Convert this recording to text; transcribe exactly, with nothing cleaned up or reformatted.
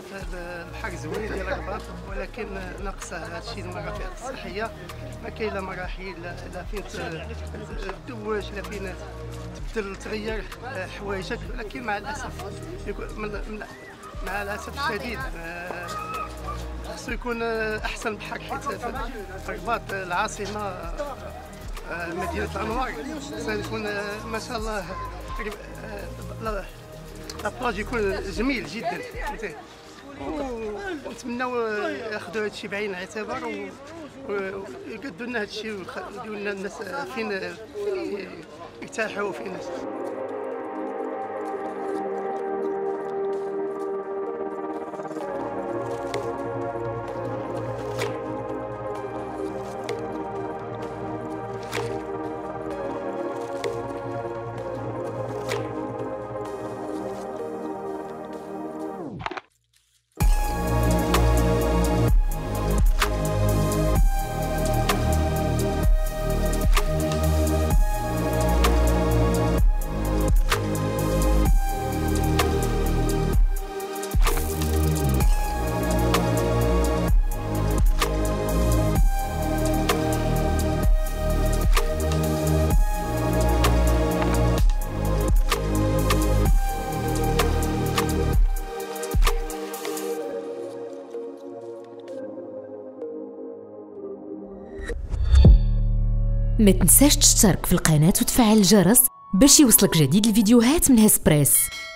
بسبب الحق زويل ديال الرباط، ولكن ناقصه هذا الشيء المرافق الصحيه. ما كاين لا مراحل لا فين تدوج لا فين تبدل تغير حوايجك، ولكن مع الاسف مع الاسف الشديد خصو يكون احسن بحال حيت الرباط العاصمه مدينه الانوار. خصنا يكون ما شاء الله البلاج يكون جميل جدا، فهمتي، ونتمناو ياخذوا هادشي بعين الاعتبار ويقدوا لنا هادشي ويديروا لنا الناس فين يرتاحوا فين. ما تنساش تشترك في القناة وتفعل الجرس باش يوصلك جديد الفيديوهات من هسبريس.